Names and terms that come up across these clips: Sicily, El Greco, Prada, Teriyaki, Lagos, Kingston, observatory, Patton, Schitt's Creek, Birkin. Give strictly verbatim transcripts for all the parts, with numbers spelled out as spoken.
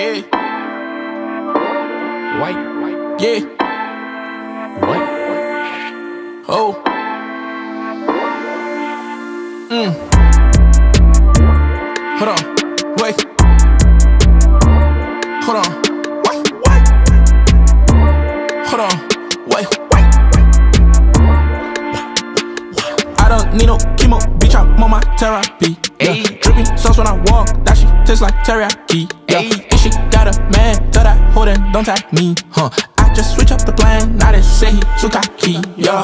Yeah. White. Yeah. White. Oh. Mm. Hold on. Wait. Hold on. Wait. Wait. Hold on. Wait. Wait. I don't need no chemo, bitch. I'm on my therapy. Yeah. Dripping sauce when I walk, that she tastes like teriyaki. Yeah. And she got a man that I hold and don't tag me. Huh. I just switch up the plan. Now they say he took a key. Yeah.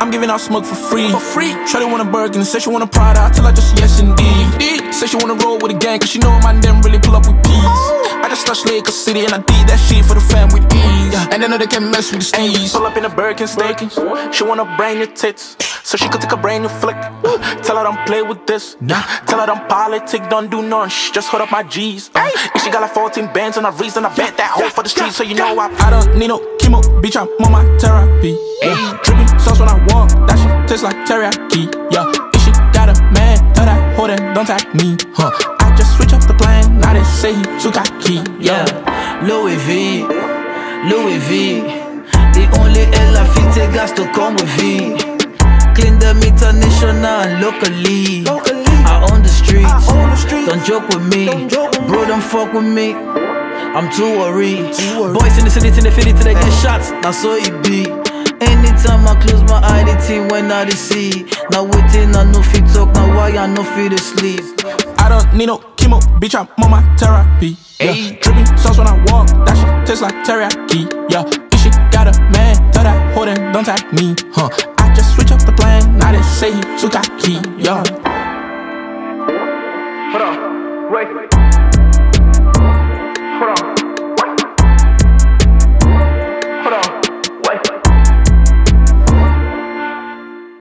I'm giving out smoke for free. For free. Shawty want a Birkin, say she want a Prada. I tell her just yes indeed. Say she wanna roll with a gang, cause she know my name really pull up with peas. I just touched Lagos City and I did that shit for the fam with ease. And they know they can't mess with the steez. Pull up in a Birkin steak. She wanna brand new tits, so she could take a brand new flick. Tell her don't play with this. Nah. Tell her don't politic, don't do none. Shh, just hold up my G's. Uh. And she got like fourteen bands on her wrist, and I bet that hoe for the streets. So you know I, I don't need no chemo, bitch. I'm on my therapy. Yeah. Dripping sauce when I walk, that she tastes like teriyaki. Yeah, if she got a man, tell that hoe then don't tag me. Huh? I just switch up the plan. Now they say he took a key. Yeah, Louis V, Louis V. The only Ella fit it gas to come with V. Clean them international and locally. locally. I own the streets. I own the streets. Don't joke with me, don't joke with bro. Me. Don't fuck with me. I'm too worried. Too worried. Boys in the city, in the city, till they get shots. Now so it be. Anytime I close my eye, the team when I see. Now waiting, I no fit talk. Now why I no fit to sleep? I don't need no chemo, bitch. I'm on my therapy. Yeah. Dripping sauce when I walk, that shit tastes like teriyaki. Yeah, if she got a man, tell that hoe then don't tag me. Huh? I just switch up the plan. Now they say he took a key. Yeah. Hold on, wait.